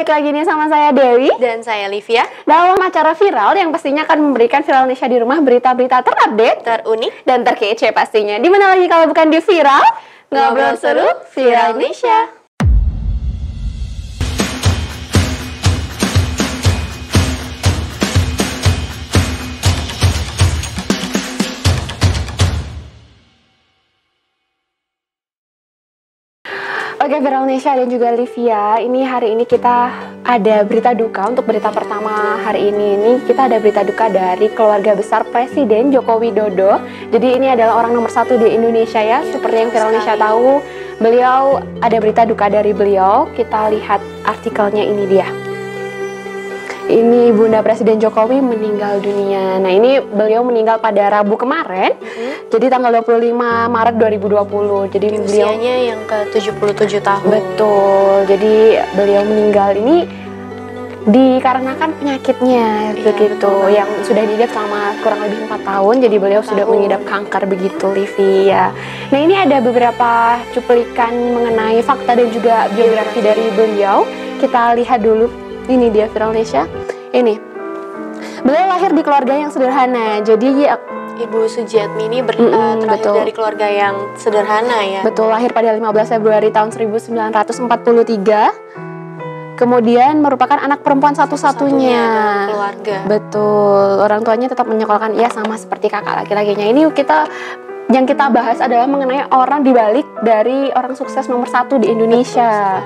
balik lagi nih sama saya Dewi dan saya Livia dalam acara viral yang pastinya akan memberikan viral Indonesia di rumah berita-berita terupdate, terunik, dan terkece pastinya. Di mana lagi kalau bukan di viral? Ngobrol seru viral Indonesia. Oke, Viral Indonesia dan juga Livia, ini hari ini kita ada berita duka. Untuk berita pertama hari ini kita ada berita duka dari keluarga besar Presiden Joko Widodo. Jadi ini adalah orang nomor satu di Indonesia ya, seperti yang Viral Indonesia tahu. Beliau, ada berita duka dari beliau, kita lihat artikelnya, ini dia. Ini Bunda Presiden Jokowi meninggal dunia. Nah, ini beliau meninggal pada Rabu kemarin. Jadi tanggal 25 Maret 2020. Jadi usianya yang ke-77 tahun. Betul. Jadi beliau meninggal ini dikarenakan penyakitnya begitu yang sudah diidap selama kurang lebih 4 tahun. Jadi beliau sudah mengidap kanker begitu, Livi ya. Nah, ini ada beberapa cuplikan mengenai fakta dan juga biografi dari beliau. Kita lihat dulu. Ini dia Viral Indonesia. Ini beliau lahir di keluarga yang sederhana. Jadi Ibu Sudjiatmi ini dari keluarga yang sederhana ya. Betul, lahir pada 15 Februari tahun 1943. Kemudian merupakan anak perempuan satu-satunya keluarga. Betul. Orang tuanya tetap menyekolahkan ia sama seperti kakak laki-lakinya. Ini yang kita bahas adalah mengenai orang dibalik dari orang sukses nomor satu di Indonesia.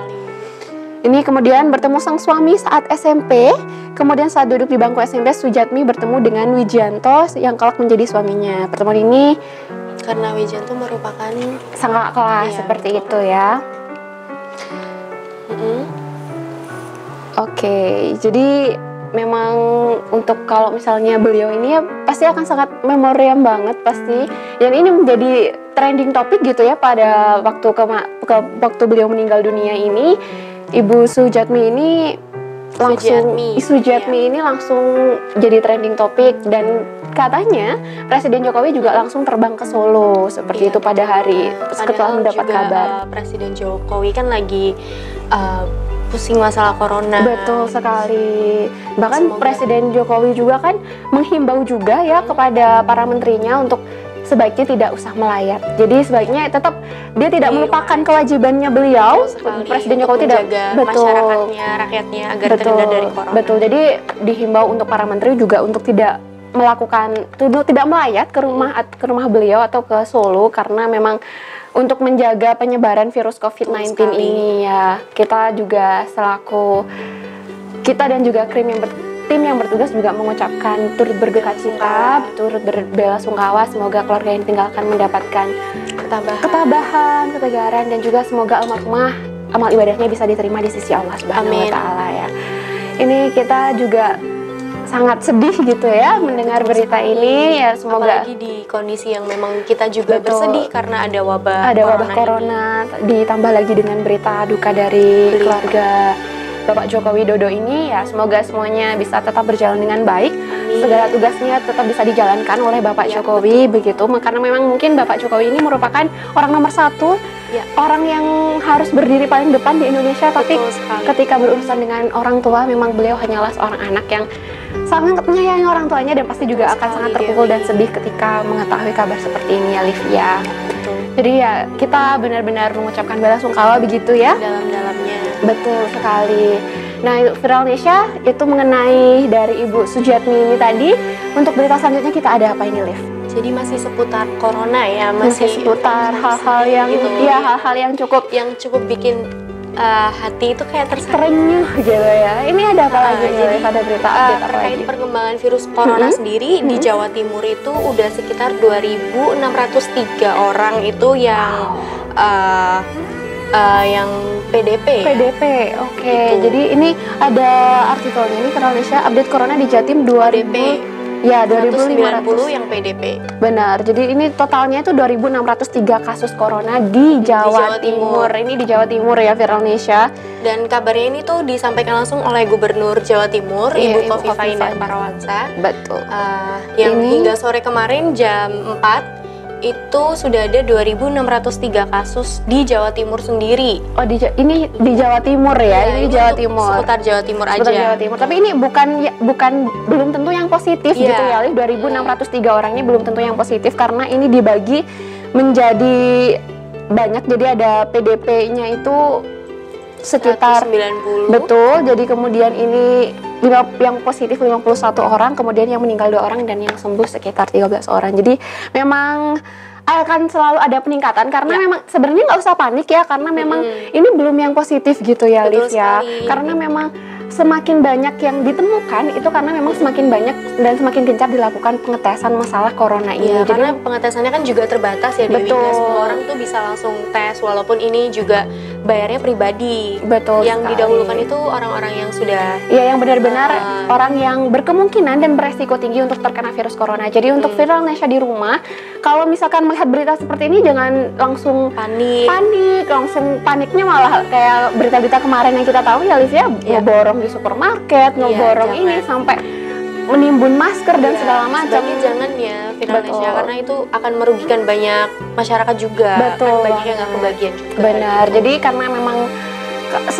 Ini kemudian bertemu sang suami saat SMP, kemudian saat duduk di bangku SMP, Sudjiatmi bertemu dengan Widjiatno yang kelak menjadi suaminya. Pertemuan ini karena Widjiatno merupakan sang kakak kelas, iya, seperti betul. Itu ya. Oke, jadi memang untuk kalau misalnya beliau ini ya pasti akan sangat memoriam banget pasti. Dan ini menjadi trending topik gitu ya pada waktu beliau meninggal dunia ini. Ibu Sudjiatmi ini langsung jadi trending topik, dan katanya Presiden Jokowi juga langsung terbang ke Solo seperti itu pada hari setelah mendapat kabar. Presiden Jokowi kan lagi pusing masalah corona. Betul sekali. Bahkan Presiden Jokowi juga kan menghimbau juga ya kepada para menterinya untuk sebaiknya tidak usah melayat. Jadi sebaiknya tetap dia tidak melupakan kewajibannya beliau. Presiden Jokowi tidak masyarakatnya, rakyatnya agar terhindar dari corona. Betul. Jadi dihimbau untuk para menteri juga untuk tidak melayat ke rumah beliau atau ke Solo karena memang untuk menjaga penyebaran virus COVID-19 ini ya. Kita juga selaku kita dan juga tim yang bertugas juga mengucapkan turut berduka cita, turut berbelasungkawa. Semoga keluarga yang ditinggalkan mendapatkan ketabahan, ketegaran, dan juga semoga almarhumah amal ibadahnya bisa diterima di sisi Allah Subhanahu Wa Taala ya. Ini kita juga sangat sedih gitu ya mendengar berita ini ya, semoga apalagi di kondisi yang memang kita juga bersedih karena ada wabah corona ditambah lagi dengan berita duka dari keluarga Bapak Joko Widodo ini ya, semoga semuanya bisa tetap berjalan dengan baik. Segala tugasnya tetap bisa dijalankan oleh Bapak Jokowi begitu. Karena memang mungkin Bapak Jokowi ini merupakan orang nomor satu, orang yang harus berdiri paling depan di Indonesia. Tapi ketika berurusan dengan orang tua, memang beliau hanyalah seorang anak yang sangat menyayangi orang tuanya dan pasti juga akan sangat terpukul dan sedih ketika mengetahui kabar seperti ini ya, Livia. Jadi ya kita benar-benar mengucapkan belasungkawa begitu ya. Dalam-dalamnya. Betul sekali. Nah, Viral Indonesia itu mengenai dari Ibu Sudjiatmi ini tadi. Untuk berita selanjutnya kita ada apa ini, Liv? Jadi masih seputar corona ya, masih seputar hal-hal yang gitu. Ya, hal-hal yang cukup bikin hati itu kayak terserenyuh gitu ya. Ini ada apa lagi nih pada berita update terkait perkembangan virus corona sendiri di Jawa Timur itu udah sekitar 2.603 orang itu yang PDP. Oke. Gitu. Jadi ini ada artikelnya ini Viral Indonesia update corona di Jatim 2.590 yang PDP. Benar. Jadi ini totalnya itu 2.603 kasus corona di Jawa Timur. Ini di Jawa Timur ya, Viral Indonesia. Dan kabarnya ini tuh disampaikan langsung oleh Gubernur Jawa Timur, Ibu Khofifah Indar Parawansa. Betul. Yang hingga sore kemarin jam 4 itu sudah ada 2.603 kasus di Jawa Timur sendiri. Oh, ini di Jawa Timur ya? Ini di Jawa Timur. Seputar Jawa Timur aja. Seputar Jawa Timur. Tapi ini bukan belum tentu yang positif gitu ya. 2.603 orangnya belum tentu yang positif karena ini dibagi menjadi banyak. Jadi ada PDP-nya itu sekitar 90. Betul. Jadi kemudian ini yang positif 51 orang, kemudian yang meninggal 2 orang dan yang sembuh sekitar 13 orang. Jadi memang akan selalu ada peningkatan karena memang sebenarnya nggak usah panik ya, karena memang ini belum yang positif gitu ya, Liv ya. Karena memang semakin banyak yang ditemukan itu karena memang semakin banyak dan semakin gencar dilakukan pengetesan masalah corona ini. Jadi, karena pengetesannya kan juga terbatas ya, Dewi. Betul. 10 orang tuh bisa langsung tes, walaupun ini juga bayarnya pribadi. Betul. Yang didahulukan itu orang-orang yang sudah yang benar-benar orang yang berkemungkinan dan beresiko tinggi untuk terkena virus corona. Jadi untuk viral Nesya di rumah, kalau misalkan melihat berita seperti ini jangan langsung panik. Langsung paniknya malah kayak berita-berita kemarin yang kita tahu ya, Liv ya, borong di supermarket, ngeborong ini sampai menimbun masker dan segala macam. Jangan ya, viral Nesya, karena itu akan merugikan banyak masyarakat juga. Betul. Kan banyak yang nggak kebagian juga. Benar. Jadi karena memang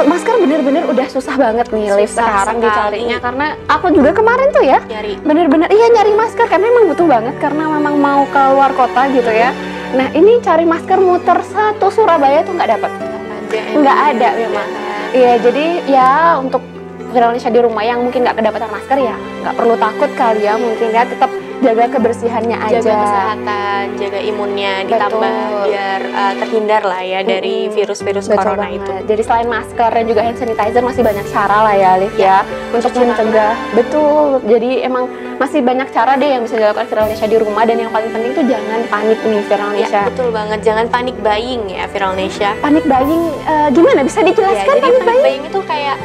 masker bener-bener udah susah banget nih, Liv, sekarang dicarinya. Karena aku juga kemarin tuh ya, bener-bener nyari masker karena memang butuh banget, karena memang mau keluar kota gitu ya. Nah ini cari masker muter satu Surabaya tuh nggak dapat, nggak ada memang. Iya, jadi ya untuk viral Nesya di rumah yang mungkin nggak kedapatan masker ya nggak perlu takut kali ya, mungkin ya tetap jaga kebersihannya aja, jaga kesehatan, jaga imunnya. Betul. Ditambah biar terhindar lah ya dari virus-virus corona itu. Jadi selain masker dan juga hand sanitizer masih banyak cara lah ya, Liv ya, untuk mencegah. Betul. Jadi emang masih banyak cara deh yang bisa dilakukan viral Nesya di rumah, dan yang paling penting tuh jangan panik nih viral Nesya. Ya, betul banget, jangan panik buying ya viral Nesya. Panik buying gimana? Bisa dijelaskan? Ya, jadi panik buying itu kayak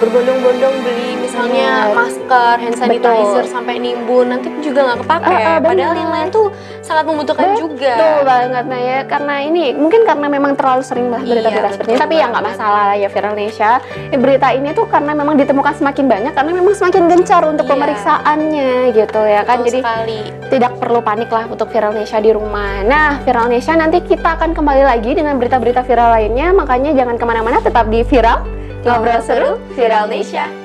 berbondong-bondong beli misalnya masker, hand sanitizer sampai nimbun. Nanti juga nggak kepake, padahal yang lain tuh sangat membutuhkan juga. Betul banget, nah ya karena ini mungkin karena memang terlalu sering lah berita-berita seperti ini, tapi ya nggak masalah ya viral Nesya. Berita ini tuh karena memang ditemukan semakin banyak, karena memang semakin gencar untuk pemeriksaannya gitu ya kan. Jadi tidak perlu panik lah untuk viral Nesya di rumah. Nah viral Nesya nanti kita akan kembali lagi dengan berita-berita viral lainnya, makanya jangan kemana-mana, tetap di Viral Ngobrol Seru Viral Nesya.